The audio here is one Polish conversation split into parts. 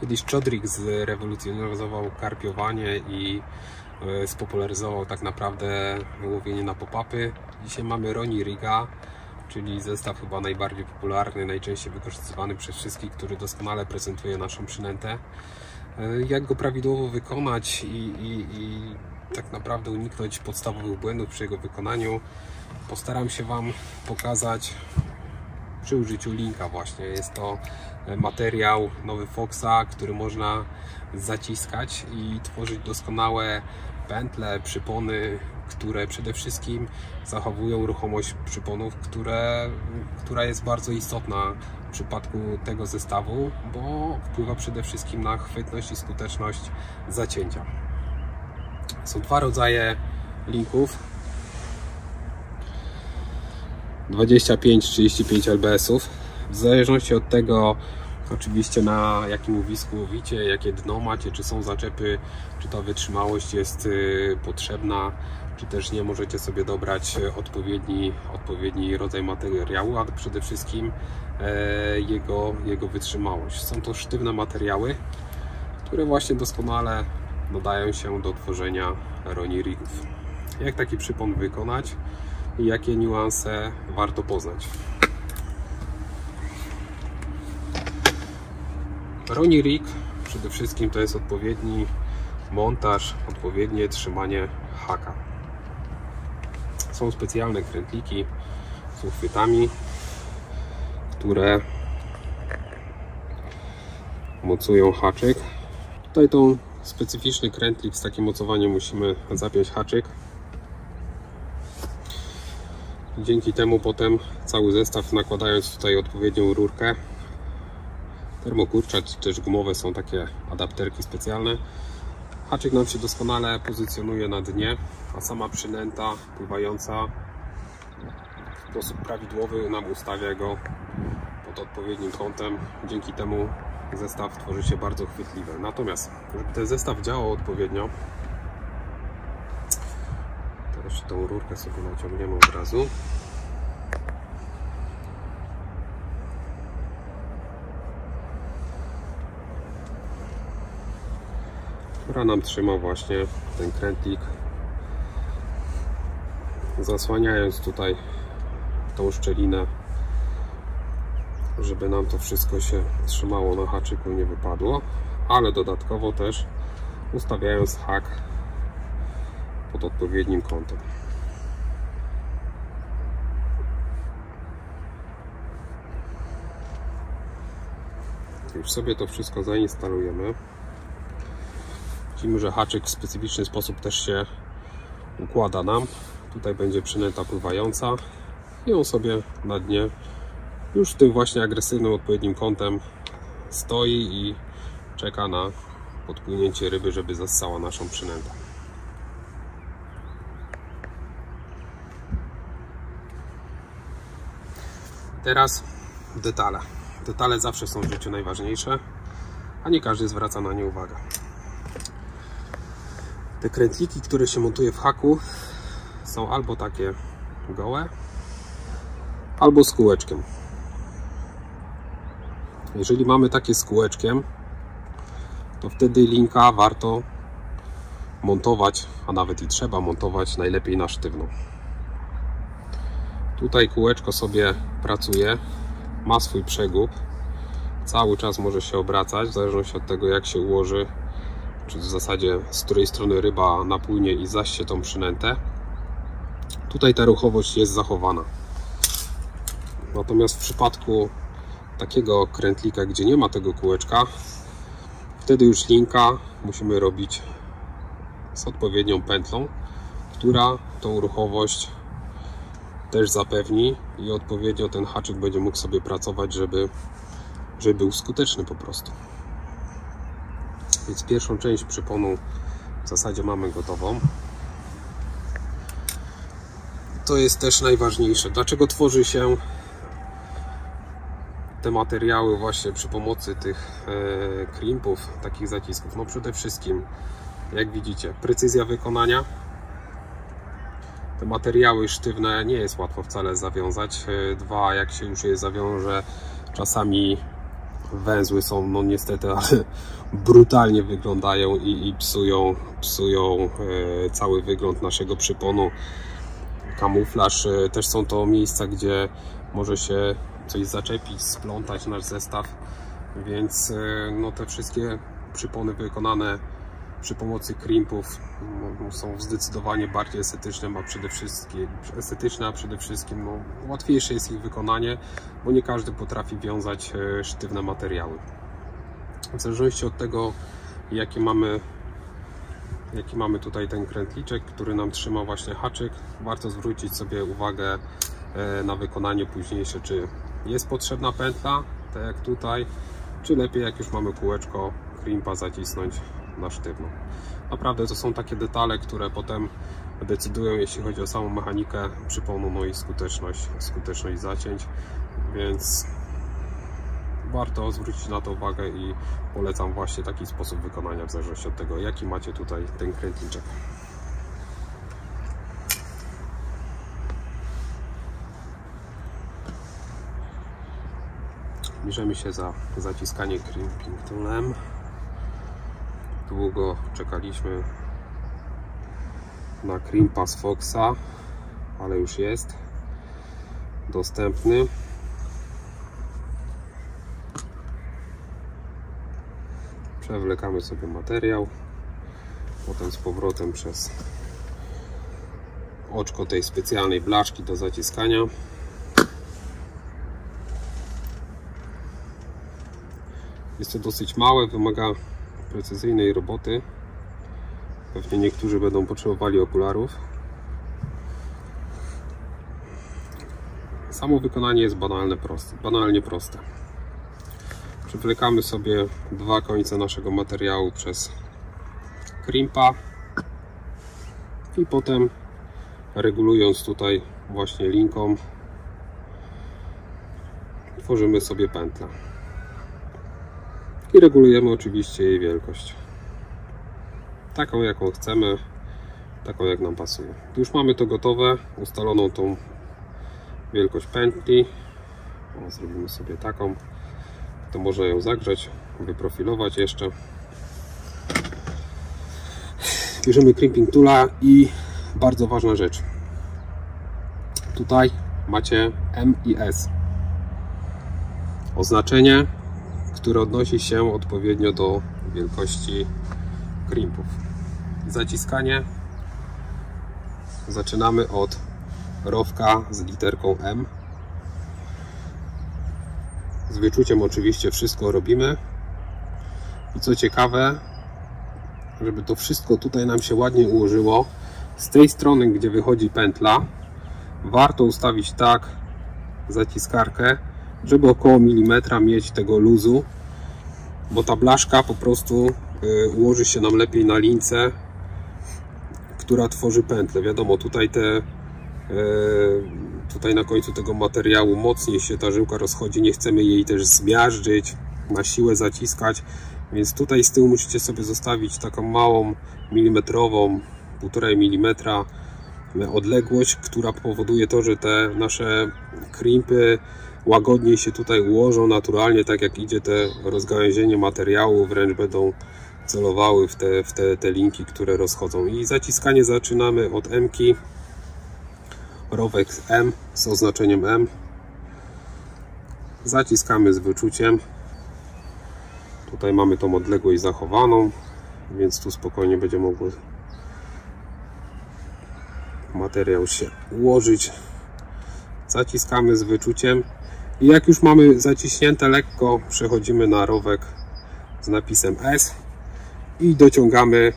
Kiedyś Chodrick zrewolucjonizował karpiowanie i spopularyzował tak naprawdę łowienie na pop-upy. Dzisiaj mamy Ronnie Riga, czyli zestaw chyba najbardziej popularny, najczęściej wykorzystywany przez wszystkich, który doskonale prezentuje naszą przynętę. Jak go prawidłowo wykonać i tak naprawdę uniknąć podstawowych błędów przy jego wykonaniu, postaram się Wam pokazać przy użyciu linka. Właśnie jest to materiał nowy Foxa, który można zaciskać i tworzyć doskonałe pętle, przypony, które przede wszystkim zachowują ruchomość przyponów, która jest bardzo istotna w przypadku tego zestawu, bo wpływa przede wszystkim na chwytność i skuteczność zacięcia. Są dwa rodzaje linków, 25-35 LBS-ów. W zależności od tego, oczywiście, na jakim łowisku łowicie, jakie dno macie, czy są zaczepy, czy ta wytrzymałość jest potrzebna, czy też nie, możecie sobie dobrać odpowiedni rodzaj materiału, a przede wszystkim jego wytrzymałość. Są to sztywne materiały, które właśnie doskonale nadają się do tworzenia Ronnie Rigów. Jak taki przypon wykonać i jakie niuanse warto poznać? Ronnie Rig przede wszystkim to jest odpowiedni montaż, odpowiednie trzymanie haka. Są specjalne krętliki z uchwytami, które mocują haczyk. Tutaj tą specyficzny krętlik z takim mocowaniem musimy zapiąć haczyk. Dzięki temu potem cały zestaw, nakładając tutaj odpowiednią rurkę, termokurcza czy też gumowe, są takie adapterki specjalne. Haczyk nam się doskonale pozycjonuje na dnie, a sama przynęta pływająca w sposób prawidłowy nam ustawia go pod odpowiednim kątem. Dzięki temu zestaw tworzy się bardzo chwytliwy. Natomiast, żeby ten zestaw działał odpowiednio, to jeszcze tą rurkę sobie naciągniemy od razu. Która nam trzyma właśnie ten krętlik, zasłaniając tutaj tą szczelinę, żeby nam to wszystko się trzymało na haczyku, nie wypadło, ale dodatkowo też ustawiając hak pod odpowiednim kątem. Już sobie to wszystko zainstalujemy. Widzimy, że haczyk w specyficzny sposób też się układa nam. Tutaj będzie przynęta pływająca i on sobie na dnie już tym właśnie agresywnym, odpowiednim kątem stoi i czeka na podpłynięcie ryby, żeby zassała naszą przynętę. Teraz detale. Detale zawsze są w życiu najważniejsze, a nie każdy zwraca na nie uwagę. Te krętliki, które się montuje w haku, są albo takie gołe, albo z kółeczkiem. Jeżeli mamy takie z kółeczkiem, to wtedy linka warto montować, a nawet i trzeba montować najlepiej na sztywno. Tutaj kółeczko sobie pracuje, ma swój przegub, cały czas może się obracać, w zależności od tego, jak się ułoży, czy w zasadzie z której strony ryba napłynie i zaście tą przynętę. Tutaj ta ruchowość jest zachowana. Natomiast w przypadku takiego krętlika, gdzie nie ma tego kółeczka, wtedy już linka musimy robić z odpowiednią pętlą, która tą ruchowość też zapewni i odpowiednio ten haczyk będzie mógł sobie pracować, żeby był skuteczny po prostu. Więc pierwszą część przyponu w zasadzie mamy gotową. To jest też najważniejsze. Dlaczego tworzy się te materiały właśnie przy pomocy tych crimpów, takich zacisków? No przede wszystkim, jak widzicie, precyzja wykonania. Te materiały sztywne nie jest łatwo wcale zawiązać. Dwa, jak się już je zawiąże, czasami węzły są, no niestety, ale brutalnie wyglądają i psują cały wygląd naszego przyponu. Kamuflaż, też są to miejsca, gdzie może się coś zaczepić, splątać nasz zestaw, więc no te wszystkie przypony wykonane przy pomocy crimpów są zdecydowanie bardziej estetyczne, a przede wszystkim no, łatwiejsze jest ich wykonanie, bo nie każdy potrafi wiązać sztywne materiały. W zależności od tego, jaki mamy tutaj ten krętliczek, który nam trzyma właśnie haczyk, warto zwrócić sobie uwagę na wykonanie późniejsze, czy jest potrzebna pętla, tak jak tutaj, czy lepiej, jak już mamy kółeczko, crimpa zacisnąć na sztywno. Naprawdę to są takie detale, które potem decydują, jeśli chodzi o samą mechanikę przyponu, no i skuteczność zacięć, więc warto zwrócić na to uwagę i polecam właśnie taki sposób wykonania w zależności od tego, jaki macie tutaj ten krętliczek. Bierzemy się za zaciskanie crimping toolem. Długo czekaliśmy na crimpa z Foxa, ale już jest dostępny. Przewlekamy sobie materiał, potem z powrotem przez oczko tej specjalnej blaszki do zaciskania. Jest to dosyć małe, wymaga precyzyjnej roboty. Pewnie niektórzy będą potrzebowali okularów. Samo wykonanie jest banalnie proste. Przywlekamy sobie dwa końce naszego materiału przez crimpa i potem, regulując tutaj właśnie linką, tworzymy sobie pętlę. I regulujemy oczywiście jej wielkość. Taką, jaką chcemy, taką, jak nam pasuje. Już mamy to gotowe, ustaloną tą wielkość pętli. O, zrobimy sobie taką. To można ją zagrzać, wyprofilować jeszcze. Bierzemy crimping toola i bardzo ważna rzecz. Tutaj macie M i S. Oznaczenie, które odnosi się odpowiednio do wielkości crimpów. Zaciskanie zaczynamy od rowka z literką M. Z wyczuciem oczywiście wszystko robimy. I co ciekawe, żeby to wszystko tutaj nam się ładnie ułożyło, z tej strony, gdzie wychodzi pętla, warto ustawić tak zaciskarkę, żeby około milimetra mieć tego luzu, bo ta blaszka po prostu ułoży się nam lepiej na lince, która tworzy pętlę. Wiadomo, tutaj na końcu tego materiału mocniej się ta żyłka rozchodzi, nie chcemy jej też zmiażdżyć, na siłę zaciskać, więc tutaj z tyłu musicie sobie zostawić taką małą milimetrową, 1,5 mm odległość, która powoduje to, że te nasze crimpy łagodniej się tutaj ułożą naturalnie, tak jak idzie te rozgałęzienie materiału, wręcz będą celowały w te linki, które rozchodzą. I zaciskanie zaczynamy od M-ki, rowek M z oznaczeniem M. Zaciskamy z wyczuciem. Tutaj mamy tą odległość zachowaną, więc tu spokojnie będzie mogły materiał się ułożyć. Zaciskamy z wyczuciem i jak już mamy zaciśnięte lekko, przechodzimy na rowek z napisem S i dociągamy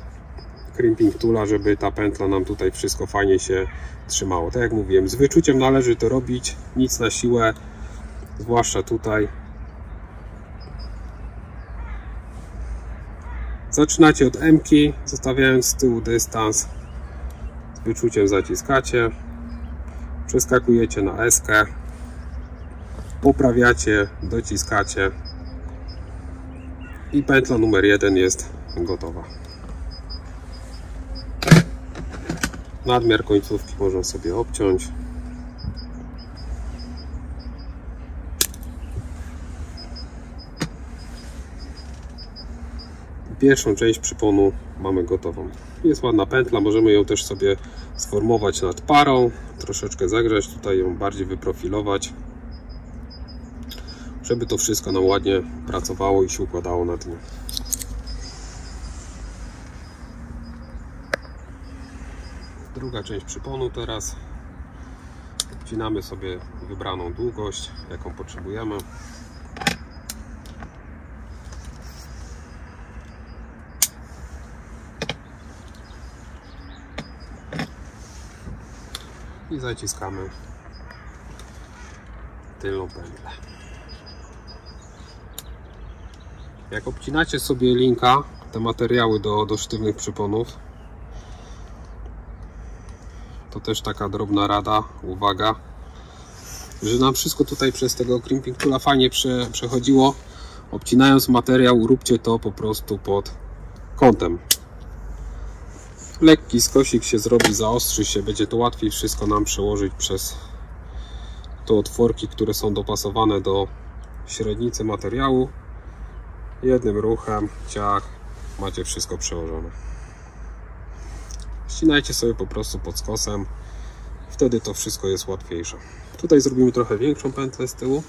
crimping toola, żeby ta pętla nam tutaj wszystko fajnie się trzymało. Tak jak mówiłem, z wyczuciem należy to robić, nic na siłę, zwłaszcza tutaj. Zaczynacie od M-ki, zostawiając z tyłu dystans, z wyczuciem zaciskacie, przeskakujecie na S-kę, poprawiacie, dociskacie i pętla numer 1 jest gotowa. Nadmiar końcówki można sobie obciąć. Pierwszą część przyponu mamy gotową. Jest ładna pętla, możemy ją też sobie sformować nad parą, troszeczkę zagrzać, tutaj ją bardziej wyprofilować, żeby to wszystko nam ładnie pracowało i się układało na dnie. Druga część przyponu teraz. Wcinamy sobie wybraną długość, jaką potrzebujemy. I zaciskamy tylną pętlę. Jak obcinacie sobie linka, te materiały do sztywnych przyponów, to też taka drobna rada, uwaga, że nam wszystko tutaj przez tego crimping toola fajnie przechodziło. Obcinając materiał, róbcie to po prostu pod kątem. Lekki skosik się zrobi, zaostrzy się, będzie to łatwiej wszystko nam przełożyć przez te otworki, które są dopasowane do średnicy materiału. Jednym ruchem, ciach, macie wszystko przełożone. Ścinajcie sobie po prostu pod skosem, wtedy to wszystko jest łatwiejsze. Tutaj zrobimy trochę większą pętlę z tyłu.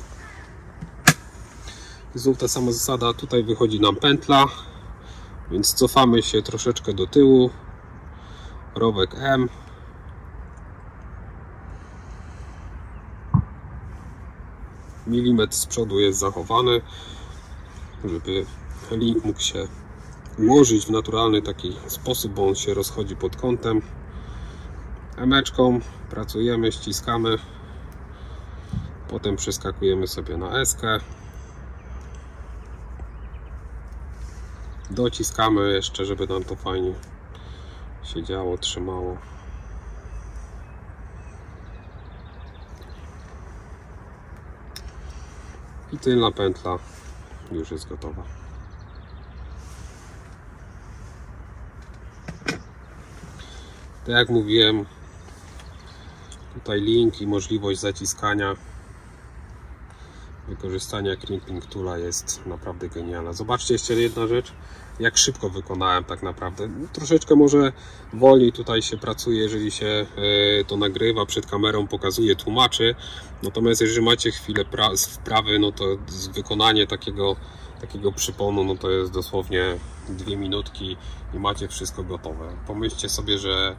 Znów ta sama zasada, tutaj wychodzi nam pętla, więc cofamy się troszeczkę do tyłu. Rowek M. Milimetr z przodu jest zachowany, żeby link mógł się ułożyć w naturalny taki sposób, bo on się rozchodzi pod kątem. Emeczką pracujemy, ściskamy, potem przeskakujemy sobie na eskę, dociskamy jeszcze, żeby nam to fajnie się działo, trzymało. I tylna pętla już jest gotowa. Tak jak mówiłem, tutaj link i możliwość zaciskania, wykorzystania crimping toola jest naprawdę genialna. Zobaczcie jeszcze jedna rzecz, jak szybko wykonałem tak naprawdę. No, troszeczkę może wolniej tutaj się pracuje, jeżeli się to nagrywa, przed kamerą pokazuje, tłumaczy. Natomiast jeżeli macie chwilę wprawy, no to wykonanie takiego przyponu, no to jest dosłownie 2 minutki i macie wszystko gotowe. Pomyślcie sobie, że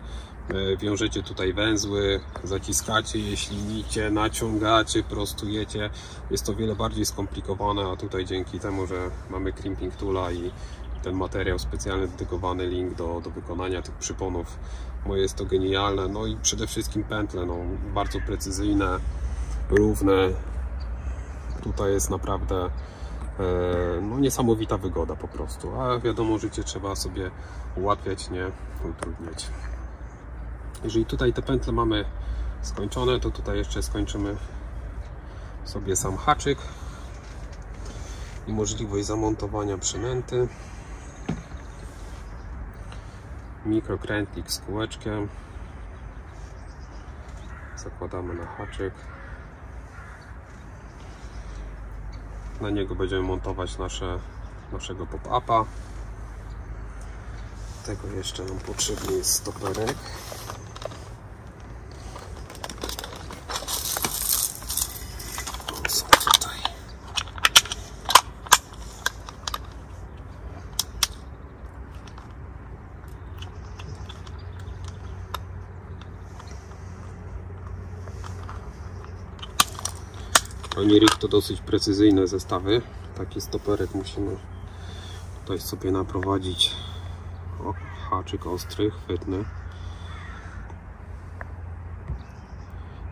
wiążecie tutaj węzły, zaciskacie je, ślinicie, naciągacie, prostujecie. Jest to wiele bardziej skomplikowane, a tutaj dzięki temu, że mamy crimping toola i ten materiał specjalny dedykowany link do wykonania tych przyponów, bo jest to genialne. No i przede wszystkim pętle, no, bardzo precyzyjne, równe. Tutaj jest naprawdę no, niesamowita wygoda po prostu, a wiadomo, życie trzeba sobie ułatwiać, nie utrudniać. Jeżeli tutaj te pętle mamy skończone, to tutaj jeszcze skończymy sobie sam haczyk i możliwość zamontowania przynęty. Mikrokrętlik z kółeczkiem zakładamy na haczyk. Na niego będziemy montować naszego pop-upa. Tego jeszcze nam potrzebny jest stoperek. Ronnie Riga to dosyć precyzyjne zestawy. Taki stoperek musimy tutaj sobie naprowadzić. O, haczyk ostry, chwytny.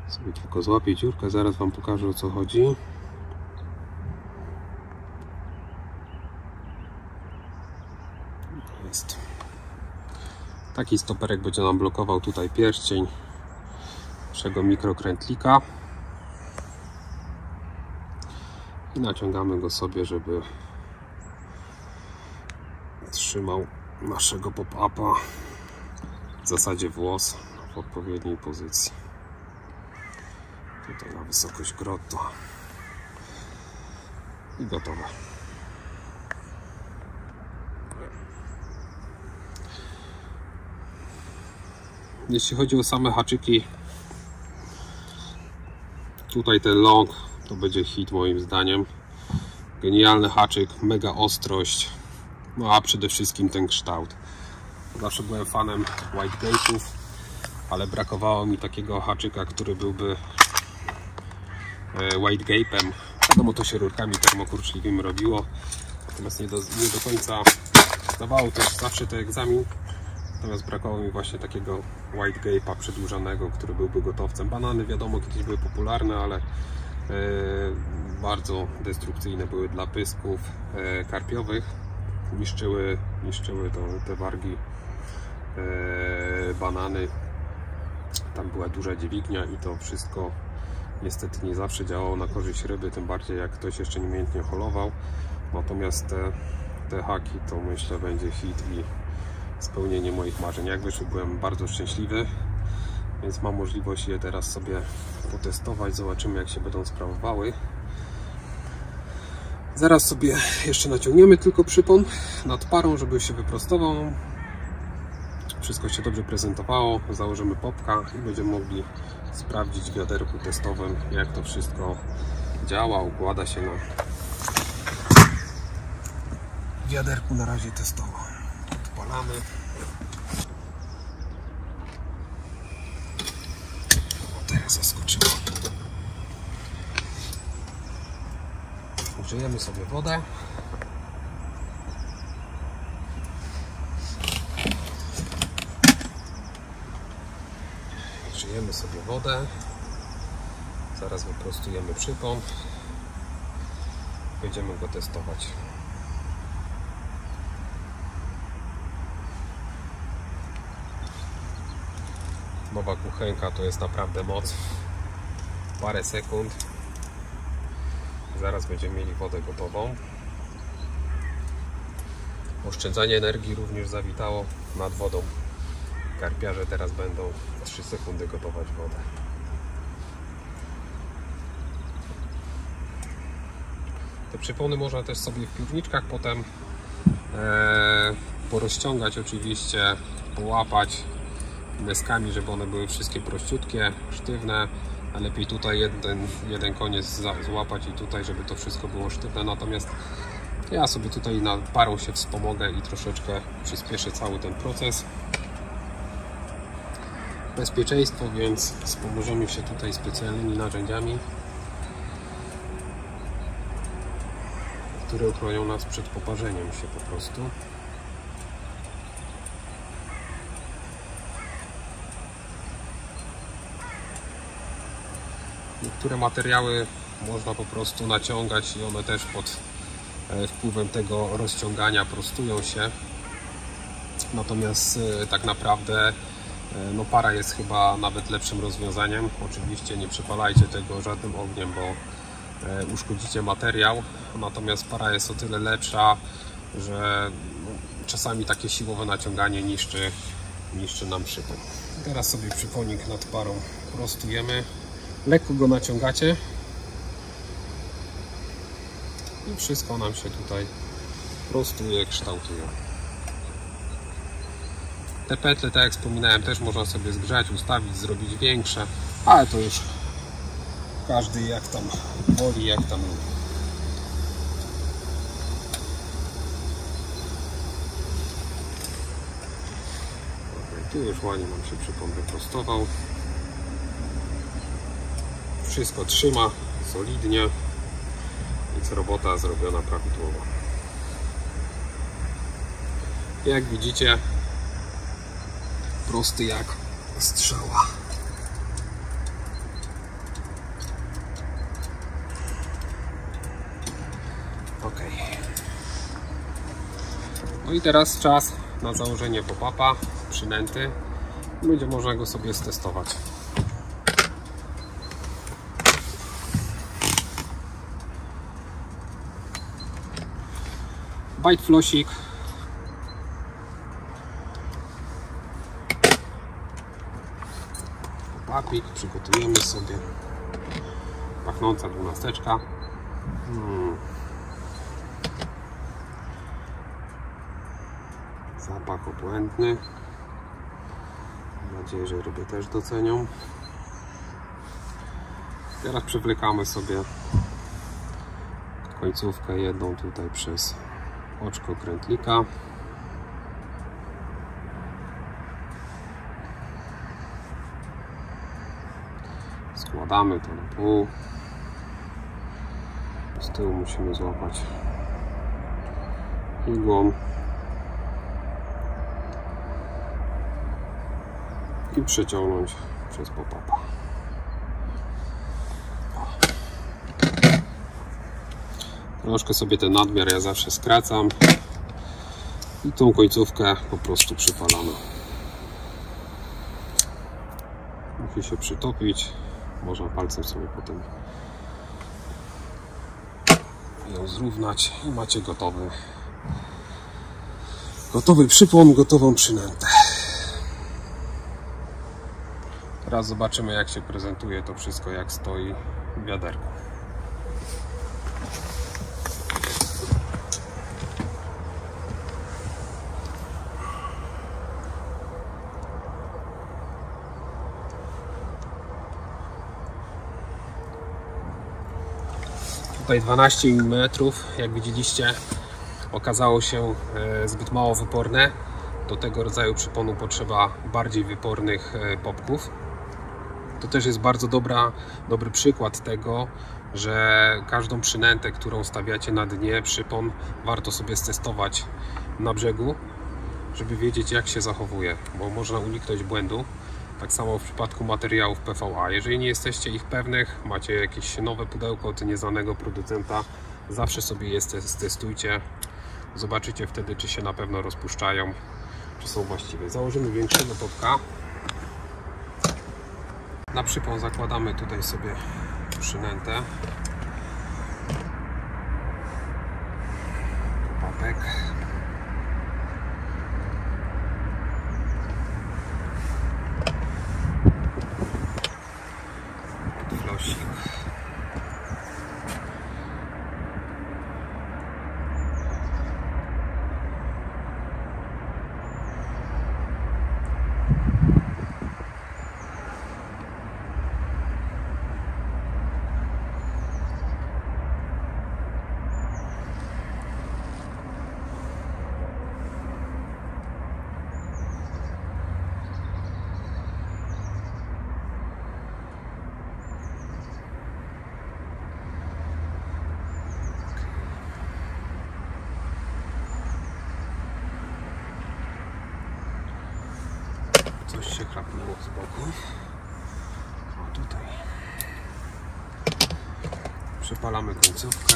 Sobie tylko złapię dziurkę, zaraz wam pokażę, o co chodzi. Jest. Taki stoperek będzie nam blokował tutaj pierścień naszego mikrokrętlika. I naciągamy go sobie, żeby trzymał naszego pop-upa w zasadzie włos w odpowiedniej pozycji. Tutaj na wysokość grota. I gotowe. Jeśli chodzi o same haczyki, tutaj ten long to będzie hit moim zdaniem. Genialny haczyk, mega ostrość, no a przede wszystkim ten kształt. Zawsze byłem fanem whitegate'ów, ale brakowało mi takiego haczyka, który byłby whitegate'em. Wiadomo, to się rurkami termokurczliwymi robiło, natomiast nie do końca zdawało też zawsze ten egzamin. Natomiast brakowało mi właśnie takiego white gape'a przedłużanego, który byłby gotowcem. Banany, wiadomo, kiedyś były popularne, ale bardzo destrukcyjne były dla pysków karpiowych. Niszczyły te wargi banany. Tam była duża dźwignia i to wszystko niestety nie zawsze działało na korzyść ryby, tym bardziej jak ktoś jeszcze nieumiejętnie holował. Natomiast te haki to myślę będzie hit i spełnienie moich marzeń. Jak wyszły, byłem bardzo szczęśliwy, więc mam możliwość je teraz sobie potestować. Zobaczymy, jak się będą sprawowały. Zaraz sobie jeszcze naciągniemy tylko przypon nad parą, żeby się wyprostował. Wszystko się dobrze prezentowało. Założymy popka i będziemy mogli sprawdzić w wiaderku testowym, jak to wszystko działa, układa się na wiaderku na razie testowo. Odpalamy. O, teraz zaskoczyło. Użyjemy sobie wodę. Użyjemy sobie wodę. Zaraz wyprostujemy przypon. Będziemy go testować. Nowa kuchenka to jest naprawdę moc. Parę sekund. Zaraz będziemy mieli wodę gotową. Oszczędzanie energii również zawitało nad wodą. Karpiarze teraz będą 3 sekundy gotować wodę. Te przypony można też sobie w piórniczkach potem porozciągać, oczywiście, połapać deskami, żeby one były wszystkie prościutkie, sztywne, a lepiej tutaj jeden koniec złapać i tutaj, żeby to wszystko było sztywne. Natomiast ja sobie tutaj parą się wspomogę i troszeczkę przyspieszę cały ten proces. Bezpieczeństwo, więc wspomożemy się tutaj specjalnymi narzędziami, które uchronią nas przed poparzeniem się po prostu. Niektóre materiały można po prostu naciągać i one też pod wpływem tego rozciągania prostują się. Natomiast tak naprawdę no, para jest chyba nawet lepszym rozwiązaniem. Oczywiście nie przepalajcie tego żadnym ogniem, bo uszkodzicie materiał. Natomiast para jest o tyle lepsza, że czasami takie siłowe naciąganie niszczy nam przypon. Teraz sobie przyponik nad parą prostujemy. Lekko go naciągacie i wszystko nam się tutaj prostuje, kształtuje. Te petle, tak jak wspominałem, też można sobie zgrzać, ustawić, zrobić większe, ale to już każdy jak tam woli, jak tam lubi. Ok, tu już ładnie nam się przypon wyprostował. Wszystko trzyma solidnie, więc robota zrobiona prawidłowo. Jak widzicie, prosty jak strzała. Ok. No i teraz czas na założenie pop-upa, przynęty. Będzie można go sobie stestować. White flosik. Papik przygotujemy sobie. Pachnąca dwunasteczka. Zapach obłędny. Mam nadzieję, że ryby też docenią. Teraz przywlekamy sobie końcówkę jedną tutaj przez oczko krętlika. Składamy to na pół. Z tyłu musimy złapać igłą i przeciągnąć przez pop-upa. Troszkę sobie ten nadmiar ja zawsze skracam i tą końcówkę po prostu przypalamy. Musi się przytopić, można palcem sobie potem ją zrównać i macie gotowy przypłon, gotową przynętę. Teraz zobaczymy, jak się prezentuje to wszystko, jak stoi w wiaderku. Tutaj 12 mm, jak widzieliście, okazało się zbyt mało wyporne. Do tego rodzaju przyponu potrzeba bardziej wypornych popków. To też jest bardzo dobry przykład tego, że każdą przynętę, którą stawiacie na dnie, przypon, warto sobie stestować na brzegu, żeby wiedzieć, jak się zachowuje, bo można uniknąć błędu. Tak samo w przypadku materiałów PVA. Jeżeli nie jesteście ich pewnych, macie jakieś nowe pudełko od nieznanego producenta, zawsze sobie je testujcie. Zobaczycie wtedy, czy się na pewno rozpuszczają, czy są właściwe. Założymy większego popka. Na przypon zakładamy tutaj sobie przynętę. Popapek. Coś się chrapnęło z boku. A tutaj przypalamy końcówkę.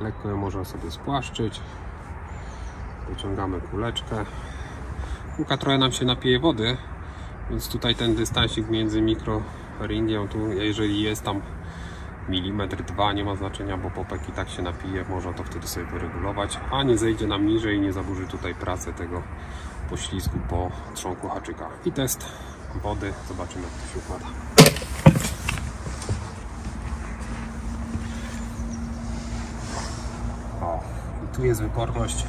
Lekko ją można sobie spłaszczyć. Wyciągamy kuleczkę. Kulka trochę nam się napije wody, więc tutaj ten dystansik między mikrorindią, tu jeżeli jest tam milimetr, dwa, nie ma znaczenia, bo popek i tak się napije, można to wtedy sobie wyregulować, a nie zejdzie nam niżej, nie zaburzy tutaj pracy tego poślizgu po trzonku haczyka. I test wody, zobaczymy, jak to się układa. O, i tu jest wyporność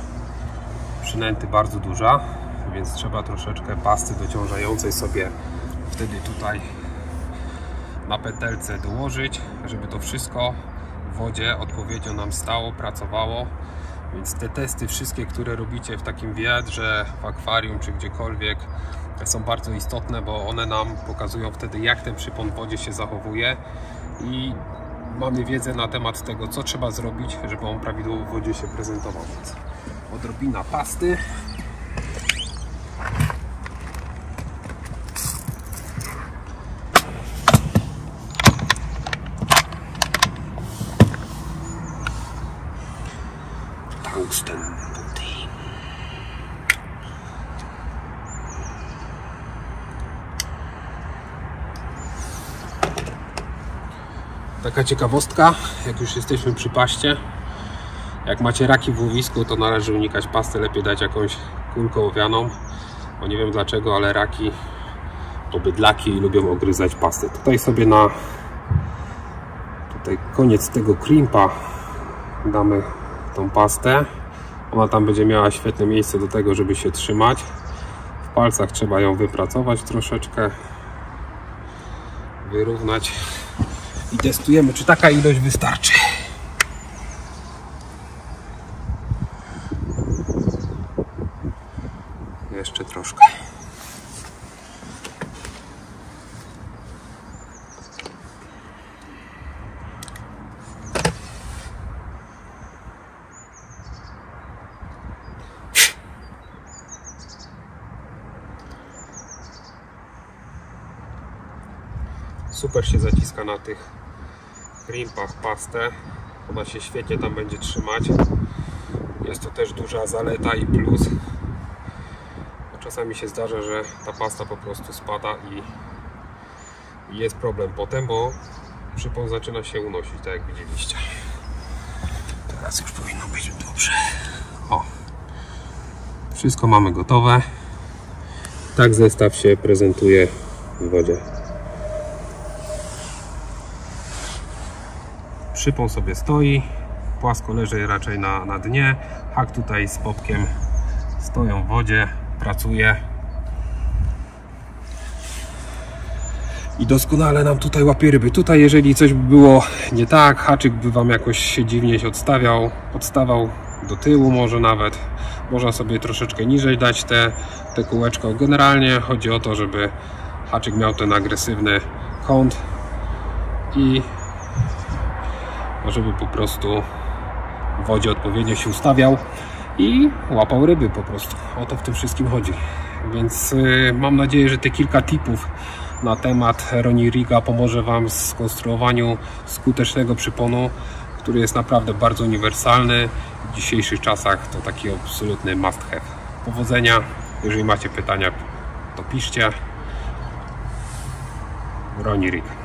przynęty bardzo duża, więc trzeba troszeczkę pasty dociążającej sobie wtedy tutaj na pętelce dołożyć, żeby to wszystko w wodzie odpowiednio nam stało, pracowało. Więc te testy wszystkie, które robicie w takim wiadrze, w akwarium czy gdziekolwiek, są bardzo istotne, bo one nam pokazują wtedy, jak ten przypon w wodzie się zachowuje i mamy wiedzę na temat tego, co trzeba zrobić, żeby on prawidłowo w wodzie się prezentował. Więc odrobina pasty. Taka ciekawostka, jak już jesteśmy przy paście, jak macie raki w łowisku, to należy unikać pasty, lepiej dać jakąś kulkę owianą, bo nie wiem dlaczego, ale raki to bydlaki i lubią ogryzać pastę. Tutaj sobie na tutaj koniec tego crimpa damy tą pastę. Ona tam będzie miała świetne miejsce do tego, żeby się trzymać. W palcach trzeba ją wypracować troszeczkę, wyrównać i testujemy, czy taka ilość wystarczy. Jeszcze troszkę. Super się zaciska na tych crimpach pastę. Ona się świetnie tam będzie trzymać. Jest to też duża zaleta i plus. Czasami się zdarza, że ta pasta po prostu spada i jest problem potem, bo przypon zaczyna się unosić, tak jak widzieliście. Teraz już powinno być dobrze. O, wszystko mamy gotowe. Tak zestaw się prezentuje w wodzie. Przypon sobie stoi, płasko leży raczej na dnie. Hak tutaj z popkiem stoją w wodzie. Pracuje i doskonale nam tutaj łapie ryby. Tutaj jeżeli coś by było nie tak, haczyk by wam jakoś się dziwnie odstawał do tyłu, może nawet można sobie troszeczkę niżej dać te kółeczko. Generalnie chodzi o to, żeby haczyk miał ten agresywny kąt i żeby po prostu w wodzie odpowiednio się ustawiał i łapał ryby po prostu. O to w tym wszystkim chodzi. Więc mam nadzieję, że te kilka tipów na temat Ronnie Riga pomoże wam w skonstruowaniu skutecznego przyponu, który jest naprawdę bardzo uniwersalny. W dzisiejszych czasach to taki absolutny must have. Powodzenia. Jeżeli macie pytania, to piszcie. Ronnie Riga.